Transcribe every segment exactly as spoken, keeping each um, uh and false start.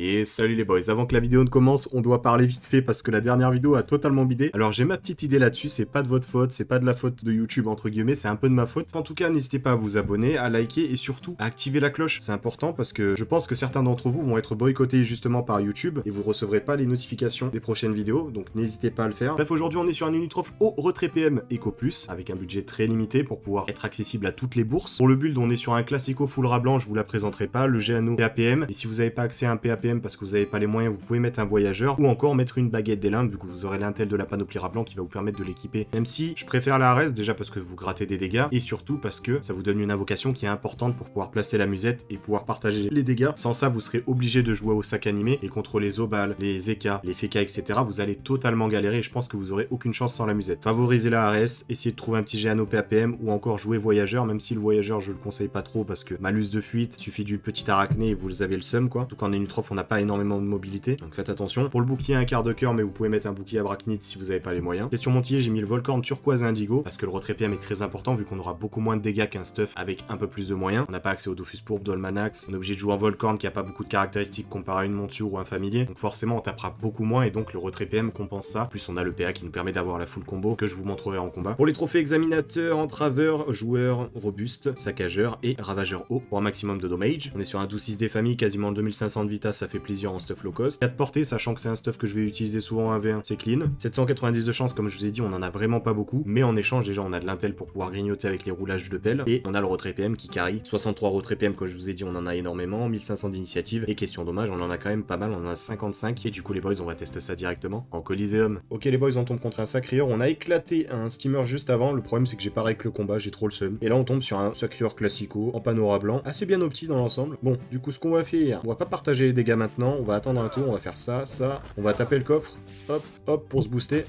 Et salut les boys, avant que la vidéo ne commence, on doit parler vite fait parce que la dernière vidéo a totalement bidé. Alors j'ai ma petite idée là-dessus, c'est pas de votre faute, c'est pas de la faute de YouTube entre guillemets, c'est un peu de ma faute. En tout cas, n'hésitez pas à vous abonner, à liker et surtout à activer la cloche. C'est important parce que je pense que certains d'entre vous vont être boycottés justement par YouTube et vous recevrez pas les notifications des prochaines vidéos, donc n'hésitez pas à le faire. Bref, aujourd'hui on est sur un Enutrofle au retrait P M Eco+, avec un budget très limité pour pouvoir être accessible à toutes les bourses. Pour le build, on est sur un classico full rat blanc, je vous la présenterai pas, le G N O P A P M, et si vous n'avez pas accès à un P A P, parce que vous n'avez pas les moyens, vous pouvez mettre un voyageur ou encore mettre une baguette des limbes vu que vous aurez l'intel de la panoplie rat blanc qui va vous permettre de l'équiper. Même si je préfère la R S, déjà parce que vous grattez des dégâts et surtout parce que ça vous donne une invocation qui est importante pour pouvoir placer la musette et pouvoir partager les dégâts. Sans ça, vous serez obligé de jouer au sac animé et contre les Obal, les E K, les Féca, et cetera, vous allez totalement galérer et je pense que vous aurez aucune chance sans la musette. Favorisez la R S, essayez de trouver un petit G N O P A P M ou encore jouer voyageur, même si le voyageur je le conseille pas trop parce que malus de fuite, suffit du petit Arachné et vous avez le seum quoi. Tout qu'en Enutrofle on n'a pas énormément de mobilité, donc faites attention. Pour le bouclier, un quart de cœur, mais vous pouvez mettre un bouclier abrachnite si vous n'avez pas les moyens. Question montillé, j'ai mis le Volcorn turquoise et indigo, parce que le retrait P M est très important, vu qu'on aura beaucoup moins de dégâts qu'un stuff avec un peu plus de moyens. On n'a pas accès au Dofus Pourbe, Dolmanax, on est obligé de jouer en Volcorn qui n'a pas beaucoup de caractéristiques comparé à une monture ou un familier, donc forcément on tapera beaucoup moins, et donc le retrait P M compense ça. Plus on a le P A qui nous permet d'avoir la full combo, que je vous montrerai en combat. Pour les trophées examinateur, entraveur, joueur, robuste, saccageur et ravageur haut, pour un maximum de damage. On est sur un douze six des familles, quasiment deux mille cinq cents de vitesse, ça fait plaisir en stuff low cost. quatre portées, sachant que c'est un stuff que je vais utiliser souvent en un v un, c'est clean. sept cent quatre-vingt-dix de chance, comme je vous ai dit, on en a vraiment pas beaucoup, mais en échange, déjà, on a de l'intel pour pouvoir grignoter avec les roulages de pelle, et on a le retrait P M qui carry. soixante-trois retrait P M, comme je vous ai dit, on en a énormément, mille cinq cents d'initiative, et question dommage, on en a quand même pas mal, on en a cinquante-cinq, et du coup, les boys, on va tester ça directement en Coliseum. Ok, les boys, on tombe contre un Sacréur, on a éclaté un steamer juste avant, le problème c'est que j'ai pas règle le combat, j'ai trop le seum, et là, on tombe sur un Sacréur classico, en panorama blanc, assez bien opti dans l'ensemble. Bon, du coup, ce qu'on va faire, on va pas partager les dégâts maintenant, on va attendre un tour, on va faire ça, ça, on va taper le coffre, hop, hop, pour se booster.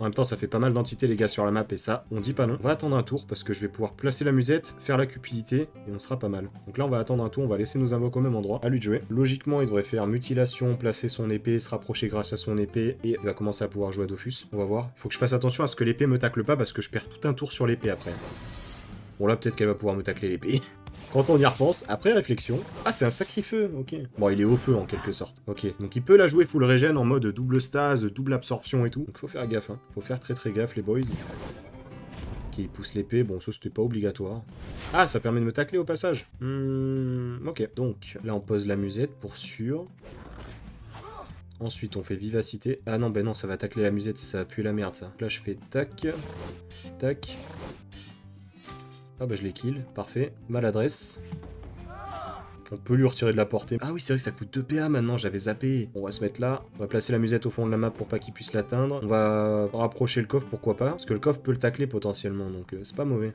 En même temps, ça fait pas mal d'entités, les gars, sur la map, et ça, on dit pas non. On va attendre un tour, parce que je vais pouvoir placer la musette, faire la cupidité, et on sera pas mal. Donc là, on va attendre un tour, on va laisser nos invoques au même endroit, à lui de jouer. Logiquement, il devrait faire mutilation, placer son épée, se rapprocher grâce à son épée, et il va commencer à pouvoir jouer à Dofus. On va voir. Il faut que je fasse attention à ce que l'épée me tacle pas, parce que je perds tout un tour sur l'épée après. Bon, là, peut-être qu'elle va pouvoir me tacler l'épée. Quand on y repense, après réflexion... Ah, c'est un sacrifeu, ok. Bon, il est au feu, en quelque sorte. Ok, donc il peut la jouer full régène en mode double stase, double absorption et tout. Donc faut faire gaffe, hein. Faut faire très très gaffe, les boys. Ok, il pousse l'épée. Bon, ça, c'était pas obligatoire. Ah, ça permet de me tacler au passage. Hmm, ok. Donc, là, on pose la musette pour sûr. Ensuite, on fait vivacité. Ah non, ben non, ça va tacler la musette, ça va puer la merde, ça. Donc là, je fais tac, tac... Ah bah je les kill, parfait. Maladresse. On peut lui retirer de la portée. Ah oui, c'est vrai que ça coûte deux P A maintenant, j'avais zappé. On va se mettre là. On va placer la musette au fond de la map pour pas qu'il puisse l'atteindre. On va rapprocher le coffre, pourquoi pas. Parce que le coffre peut le tacler potentiellement, donc euh, c'est pas mauvais.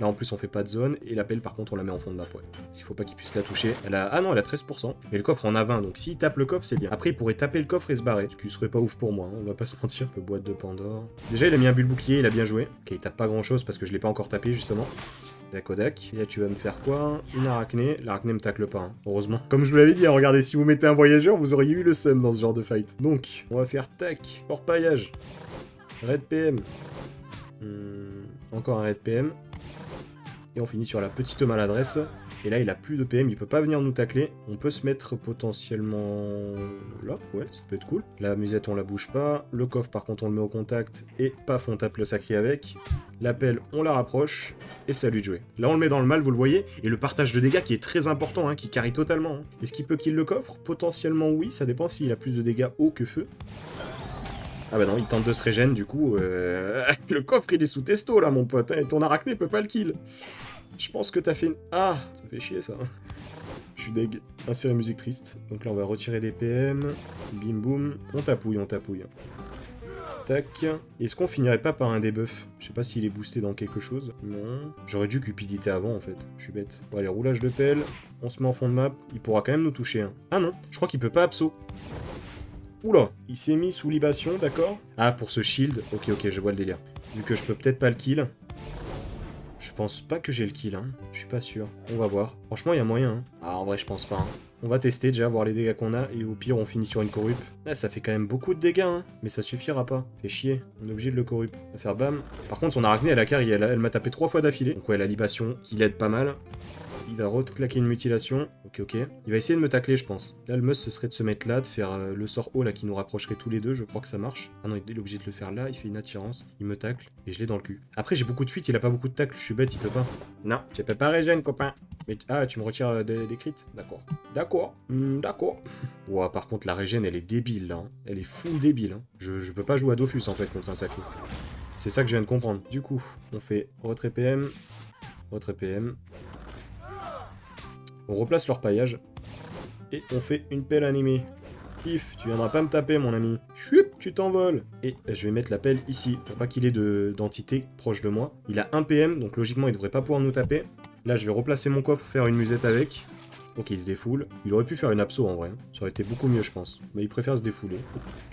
Là en plus on fait pas de zone, et la pelle par contre on la met en fond de map, ouais. Parce qu'il faut pas qu'il puisse la toucher. Elle a... Ah non, elle a treize pour cent. Mais le coffre en a vingt, donc s'il tape le coffre c'est bien. Après il pourrait taper le coffre et se barrer, ce qui serait pas ouf pour moi, hein. On va pas se mentir. Le boîte de Pandore. Déjà il a mis un bulle bouclier, il a bien joué. Ok, il tape pas grand chose parce que je l'ai pas encore tapé justement. Kodak. Et là, tu vas me faire quoi? Une arachné. L'arachné me tacle pas, hein. Heureusement. Comme je vous l'avais dit, hein, regardez, si vous mettez un voyageur, vous auriez eu le seum dans ce genre de fight. Donc, on va faire tac, hors paillage. Red P M. Hum, encore un Red P M. Et on finit sur la petite maladresse. Et là, il a plus de P M, il peut pas venir nous tacler. On peut se mettre potentiellement là, ouais, ça peut être cool. La musette, on la bouge pas. Le coffre, par contre, on le met au contact. Et paf, on tape le sacré avec. La pelle, on la rapproche. Et salut de jouer. Là, on le met dans le mal, vous le voyez. Et le partage de dégâts qui est très important, hein, qui carry totalement. Hein. Est-ce qu'il peut kill le coffre? Potentiellement, oui. Ça dépend s'il a plus de dégâts eau que feu. Ah bah non, il tente de se régène, du coup. Euh... le coffre, il est sous testo, là, mon pote. Hein, et ton arachné peut pas le kill. Je pense que t'as fait une... Ah, ça fait chier ça. Je suis deg. Insérer musique triste. Donc là on va retirer des P M. Bim boum. On tapouille, on tapouille. Tac. Est-ce qu'on finirait pas par un debuff? Je sais pas s'il est boosté dans quelque chose. Non. J'aurais dû cupidité avant en fait. Je suis bête. Bon allez, roulage de pelle. On se met en fond de map. Il pourra quand même nous toucher. Hein. Ah non, je crois qu'il peut pas abso. Oula, il s'est mis sous libation, d'accord. Ah pour ce shield. Ok, ok, je vois le délire. Vu que je peux peut-être pas le kill... Je pense pas que j'ai le kill, hein. Je suis pas sûr. On va voir. Franchement, il y a moyen, hein. Ah, en vrai, je pense pas, hein. On va tester déjà, voir les dégâts qu'on a, et au pire, on finit sur une corrupe. Ah, ça fait quand même beaucoup de dégâts, hein. Mais ça suffira pas. Fait chier. On est obligé de le corrupe. On va faire bam. Par contre, son arachné, elle a carré, elle, elle m'a tapé trois fois d'affilée. Donc ouais, la libation, qui l'aide pas mal. Il va reclaquer une mutilation. Ok, ok. Il va essayer de me tacler, je pense. Là, le must, ce serait de se mettre là, de faire euh, le sort haut, là, qui nous rapprocherait tous les deux. Je crois que ça marche. Ah non, il est obligé de le faire là. Il fait une attirance. Il me tacle. Et je l'ai dans le cul. Après, j'ai beaucoup de fuite. Il a pas beaucoup de tacle. Je suis bête, il peut pas. Non, tu peux pas régène, copain. Mais ah, tu me retires euh, des, des crits. D'accord. D'accord. Mmh, d'accord. Ouah, par contre, la régène, elle est débile, là. Hein. Elle est full débile. Hein. Je, je peux pas jouer à Dofus, en fait, contre un Sacréur. C'est ça que je viens de comprendre. Du coup, on fait retrait P M. Retrait P M. On replace leur paillage. Et on fait une pelle animée. Pif, tu viendras pas me taper, mon ami. Chup, tu t'envoles. Et je vais mettre la pelle ici, pour pas qu'il ait d'entité proche de moi. Il a un P M, donc logiquement, il devrait pas pouvoir nous taper. Là, je vais replacer mon coffre, faire une musette avec. Pour qu'il se défoule. Il aurait pu faire une abso en vrai. Ça aurait été beaucoup mieux, je pense. Mais il préfère se défouler.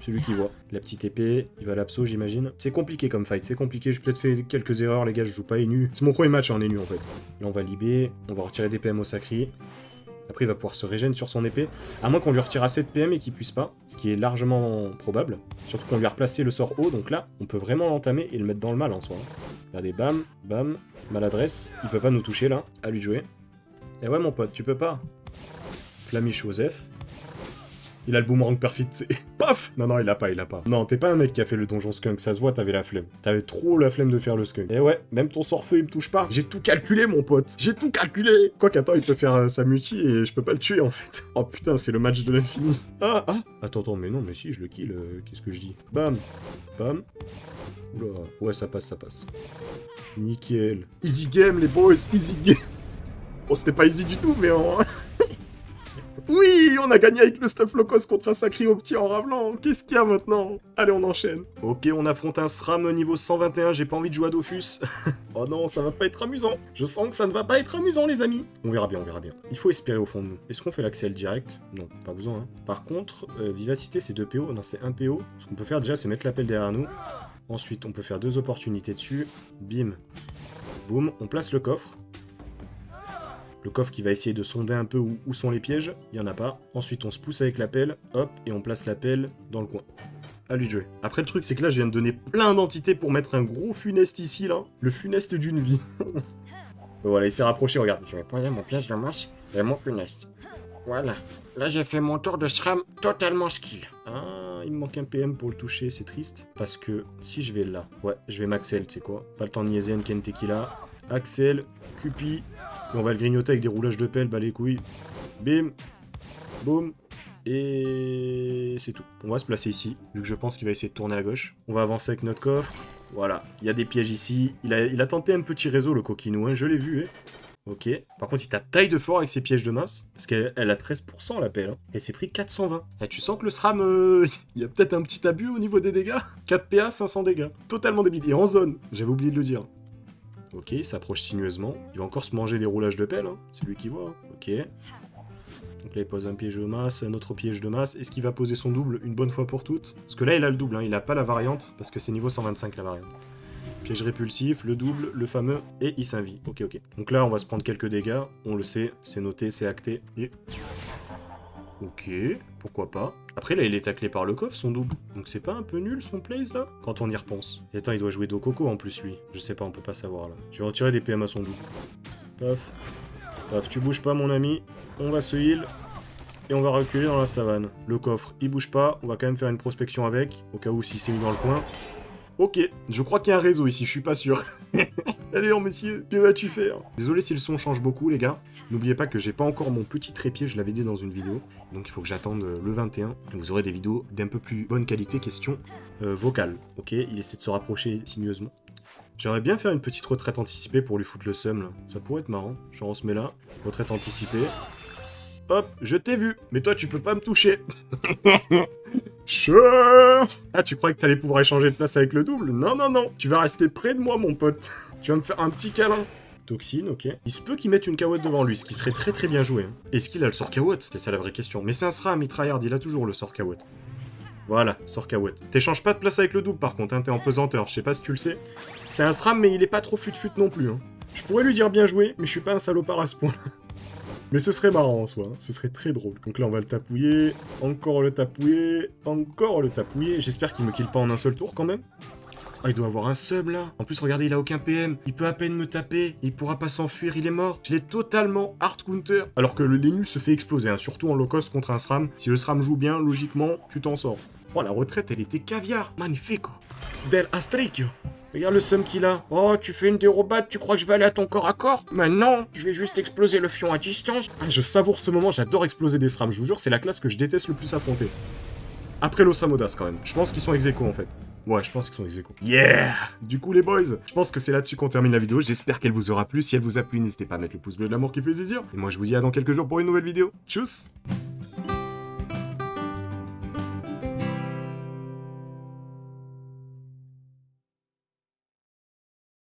Celui qui voit. La petite épée. Il va à l'abso, j'imagine. C'est compliqué comme fight. C'est compliqué. J'ai peut-être fait quelques erreurs, les gars. Je joue pas Enu. C'est mon premier match en Enu, en fait. Là, on va libérer. On va retirer des P M au Sacri. Après, il va pouvoir se régénérer sur son épée. À moins qu'on lui retire assez de P M et qu'il puisse pas. Ce qui est largement probable. Surtout qu'on lui a replacé le sort haut. Donc là, on peut vraiment l'entamer et le mettre dans le mal en soi. Regardez, bam, bam. Maladresse. Il peut pas nous toucher là. À lui de jouer. Eh ouais mon pote, tu peux pas. Flamiche Joseph. Il a le boomerang perfide. Paf. Non, non, il a pas, il a pas. Non, t'es pas un mec qui a fait le donjon skunk, ça se voit, t'avais la flemme. T'avais trop la flemme de faire le skunk. Et ouais, même ton sort-feu, il me touche pas. J'ai tout calculé, mon pote. J'ai tout calculé. Quoi qu'attends, il peut faire euh, sa muti et je peux pas le tuer, en fait. Oh putain, c'est le match de l'infini. Ah, ah. Attends, attends, mais non, mais si, je le kill. Euh, Qu'est-ce que je dis? Bam. Bam. Oula. Ouais, ça passe, ça passe. Nickel. Easy game, les boys. Easy game. Bon, c'était pas easy du tout, mais on... Oui, on a gagné avec le stuff locos contre un sacré au petit en ravelant. Qu'est-ce qu'il y a maintenant? Allez, on enchaîne. Ok, on affronte un SRAM niveau cent vingt et un. J'ai pas envie de jouer à Dofus. Oh non, ça va pas être amusant. Je sens que ça ne va pas être amusant, les amis. On verra bien, on verra bien. Il faut espérer au fond de nous. Est-ce qu'on fait l'axel direct? Non, pas besoin. Hein. Par contre, euh, vivacité, c'est deux P O. Non, c'est un P O. Ce qu'on peut faire déjà, c'est mettre l'appel derrière nous. Ensuite, on peut faire deux opportunités dessus. Bim. Boum. On place le coffre. Le coffre qui va essayer de sonder un peu où, où sont les pièges, il n'y en a pas. Ensuite, on se pousse avec la pelle, hop, et on place la pelle dans le coin. À lui de jouer. Après, le truc, c'est que là, je viens de donner plein d'entités pour mettre un gros funeste ici, là. Le funeste d'une vie. Voilà, il s'est rapproché, regarde. Je vais poser mon piège de masse et mon funeste. Voilà. Là, j'ai fait mon tour de SRAM totalement skill. Ah, il me manque un P M pour le toucher, c'est triste. Parce que si je vais là, ouais, je vais maxel, tu sais quoi. Pas le temps de niaiser Ken Tequila. Axel, Cupi. Et on va le grignoter avec des roulages de pelle, bah les couilles. Bim. Boum. Et c'est tout. On va se placer ici, vu que je pense qu'il va essayer de tourner à gauche. On va avancer avec notre coffre. Voilà, il y a des pièges ici. Il a, il a tenté un petit réseau, le coquinou, hein. Je l'ai vu, hein. Ok. Par contre, il tape taille de fort avec ses pièges de masse. Parce qu'elle elle a treize pour cent la pelle. Hein. Elle s'est pris quatre cent vingt. Et tu sens que le SRAM, euh, il y a peut-être un petit abus au niveau des dégâts. quatre P A, cinq cents dégâts. Totalement débile. Et en zone, j'avais oublié de le dire. Ok, il s'approche sinueusement. Il va encore se manger des roulages de pelle, hein. C'est lui qui voit. Hein. Ok. Donc là, il pose un piège de masse, un autre piège de masse. Est-ce qu'il va poser son double une bonne fois pour toutes? Parce que là, il a le double, hein. Il n'a pas la variante, parce que c'est niveau cent vingt-cinq la variante. Piège répulsif, le double, le fameux, et il s'invite. Ok, ok. Donc là, on va se prendre quelques dégâts. On le sait, c'est noté, c'est acté. Et... ok, pourquoi pas. Après, là, il est taclé par le coffre, son double. Donc, c'est pas un peu nul, son plays, là? Quand on y repense. Et attends, il doit jouer Dococo, en plus, lui. Je sais pas, on peut pas savoir, là. Je vais retirer des P M à son double. Paf. Paf, tu bouges pas, mon ami. On va se heal. Et on va reculer dans la savane. Le coffre, il bouge pas. On va quand même faire une prospection avec. Au cas où, s'il s'est mis dans le coin... Ok, je crois qu'il y a un réseau ici, je suis pas sûr. Allez, messieurs, que vas-tu faire? Désolé si le son change beaucoup, les gars. N'oubliez pas que j'ai pas encore mon petit trépied, je l'avais dit dans une vidéo. Donc il faut que j'attende le vingt et un. Vous aurez des vidéos d'un peu plus bonne qualité, question euh, vocale. Ok, il essaie de se rapprocher sinueusement. J'aimerais bien faire une petite retraite anticipée pour lui foutre le seum, là. Ça pourrait être marrant. Genre, on se met là. Retraite anticipée. Hop, je t'ai vu. Mais toi, tu peux pas me toucher. Sure. Ah, tu croyais que t'allais pouvoir échanger de place avec le double? Non, non, non. Tu vas rester près de moi, mon pote. Tu vas me faire un petit câlin. Toxine, ok. Il se peut qu'il mette une caouette devant lui, ce qui serait très très bien joué. Hein. Est-ce qu'il a le sort caouette? C'est ça la vraie question. Mais c'est un SRAM, il tryhard, il a toujours le sort caouette. Voilà, sort caouette. T'échanges pas de place avec le double, par contre. Hein, t'es en pesanteur, je sais pas si tu le sais. C'est un SRAM, mais il est pas trop fut-fut non plus. Hein. Je pourrais lui dire bien joué, mais je suis pas un salopard à ce point-là. Mais ce serait marrant en soi, hein. Ce serait très drôle. Donc là, on va le tapouiller, encore le tapouiller, encore le tapouiller. J'espère qu'il me kill pas en un seul tour quand même. Oh, il doit avoir un sub là. En plus, regardez, il a aucun P M. Il peut à peine me taper. Il pourra pas s'enfuir. Il est mort. Je l'ai totalement hard counter. Alors que le Lénu se fait exploser, hein, surtout en low cost contre un SRAM. Si le SRAM joue bien, logiquement, tu t'en sors. Oh, la retraite, elle était caviar. Magnifique. Del Astricchio. Regarde le seum qu'il a. Oh, tu fais une dérobade, tu crois que je vais aller à ton corps à corps? Maintenant, je vais juste exploser le fion à distance. Ah, je savoure ce moment, j'adore exploser des SRAM, je vous jure, c'est la classe que je déteste le plus affronter. Après l'Osamodas quand même. Je pense qu'ils sont ex-aequo en fait. Ouais, je pense qu'ils sont ex-aequo. Yeah! Du coup, les boys, je pense que c'est là-dessus qu'on termine la vidéo. J'espère qu'elle vous aura plu. Si elle vous a plu, n'hésitez pas à mettre le pouce bleu de l'amour qui fait plaisir. Et moi, je vous dis à dans quelques jours pour une nouvelle vidéo. Tchuss!